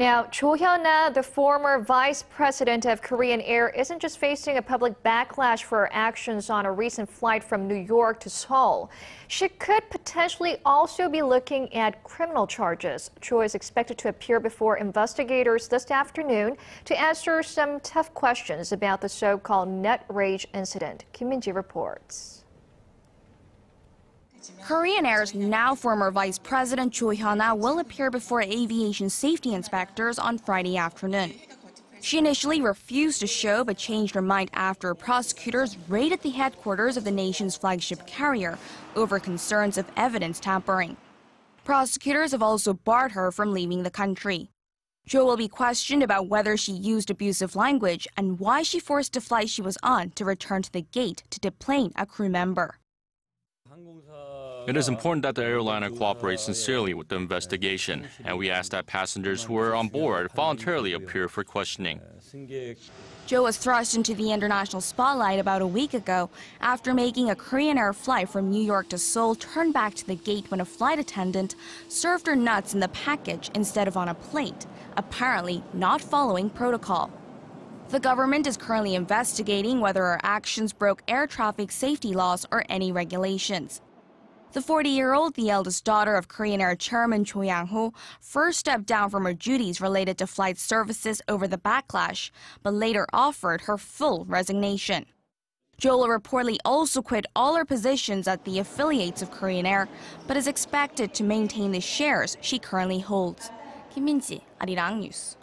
Now, Cho Hyun-ah, the former vice president of Korean Air, isn't just facing a public backlash for her actions on a recent flight from New York to Seoul. She could potentially also be looking at criminal charges. Cho is expected to appear before investigators this afternoon to answer some tough questions about the so-called net rage incident. Kim Min-ji reports. Korean Air's now former Vice President Cho Hyun-ah will appear before aviation safety inspectors on Friday afternoon. She initially refused to show but changed her mind after prosecutors raided the headquarters of the nation's flagship carrier over concerns of evidence tampering. Prosecutors have also barred her from leaving the country. Cho will be questioned about whether she used abusive language and why she forced the flight she was on to return to the gate to deplane a crew member. It is important that the airliner cooperates sincerely with the investigation, and we ask that passengers who are on board voluntarily appear for questioning. Cho was thrust into the international spotlight about a week ago after making a Korean Air flight from New York to Seoul turn back to the gate when a flight attendant served her nuts in the package instead of on a plate, apparently not following protocol. The government is currently investigating whether her actions broke air traffic safety laws or any regulations. The 40-year-old, the eldest daughter of Korean Air Chairman Cho Yang-ho, first stepped down from her duties related to flight services over the backlash, but later offered her full resignation. Cho will reportedly also quit all her positions at the affiliates of Korean Air, but is expected to maintain the shares she currently holds. Kim Min-ji, Arirang News.